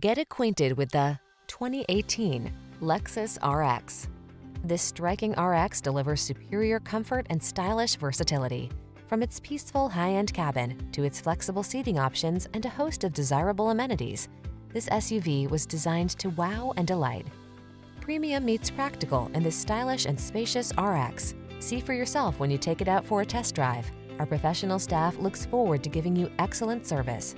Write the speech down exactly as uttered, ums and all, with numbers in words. Get acquainted with the twenty eighteen Lexus R X. This striking R X delivers superior comfort and stylish versatility. From its peaceful high-end cabin to its flexible seating options and a host of desirable amenities, this S U V was designed to wow and delight. Premium meets practical in this stylish and spacious R X. See for yourself when you take it out for a test drive. Our professional staff looks forward to giving you excellent service.